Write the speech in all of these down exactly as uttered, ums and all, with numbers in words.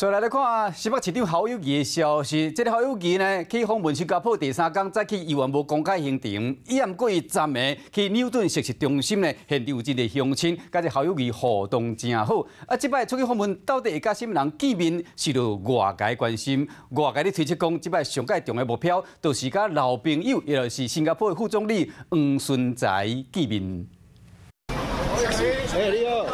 再来来看新北市长侯友宜的消息，这个侯友宜呢去访问新加坡第三天，再去依然无公开行程，伊毋过伊站的去牛顿实习中心呢，现场有一个乡亲，甲这侯友宜互动真好。啊，即摆出去访问，到底会甲什么人见面，受到外界关心。外界咧推测讲，即摆上届重要目标，就是甲老朋友，也就是新加坡的副总理黄顺才见面。哎，你好。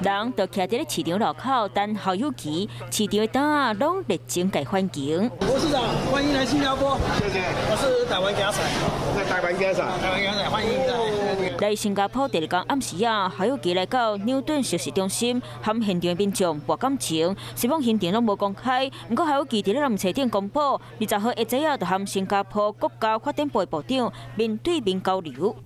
人就徛在市场路口等侯友宜，市场的啊拢热情给欢迎。郭市长，欢迎来新加坡，谢谢。我是台湾家仔，我是台湾家仔，台湾家仔，欢迎来。来新加坡第二天暗时啊，侯友宜来到牛顿实习中心，含现场民众博感情，虽然行程拢无公开，不过侯友宜在咱们车顶公布，二十号下早啊，就含新加坡国家发展部部长面对面交流。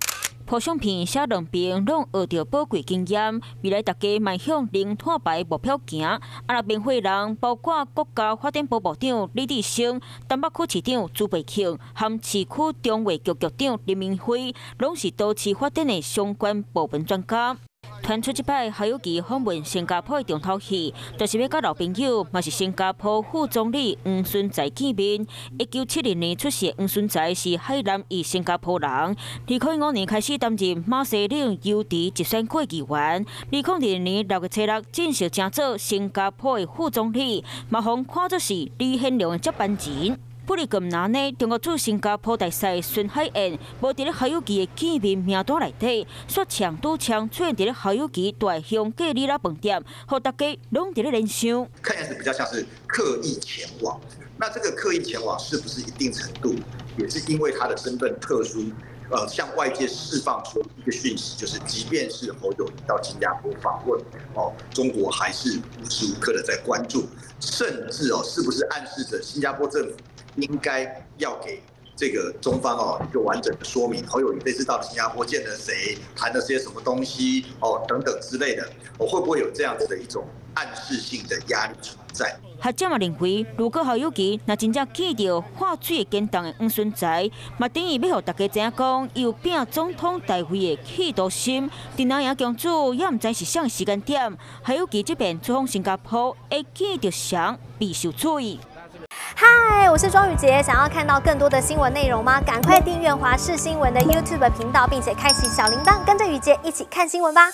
拍相片、写论评，拢学到宝贵经验。未来大家迈向零碳排目标行。啊，若民会人包括国家发展部部长李志胜、东北区市长朱培庆、含市区中卫局局长林明辉，拢是都市发展的相关部门专家。 传出即摆侯友宜访问新加坡的重头戏，就是要甲老朋友，嘛是新加坡副总理黄顺才见面。一九七零年出世，黄顺才是海南裔新加坡人。二零五年开始担任马西岭邮地集选区议员。二零二零年六月七日正式成做新加坡的副总理，嘛被看作是李显龙的接班人。 不哩咁难呢？中国驻新加坡大使孙海燕无伫咧侯友宜的见面名单内底，却强都强出现伫咧侯友宜大香格里拉饭店，互大家拢伫咧联想。看样子比较像是刻意前往，那这个刻意前往是不是一定程度，也是因为他的身份特殊，呃，向外界释放出一个讯息，就是即便是侯友宜到新加坡访问，哦，中国还是无时无刻的在关注，甚至哦，是不是暗示着新加坡政府？ 应该要给这个中方哦一个完整的说明，侯友宜这次到新加坡见了谁，谈了些什么东西哦等等之类的，我会不会有这样子的一种暗示性的压力存在？学者嘛认为，如果侯友宜那真正见到化水简单的黄顺才，嘛等于要让大家知影讲，有变总统大会的企图心。在南洋公主也唔知是啥时间点，侯友宜这边出访新加坡，会见到谁必受注意。 嗨， Hi, 我是庄宇杰。想要看到更多的新闻内容吗？赶快订阅华视新闻的 YouTube 频道，并且开启小铃铛，跟着宇杰一起看新闻吧。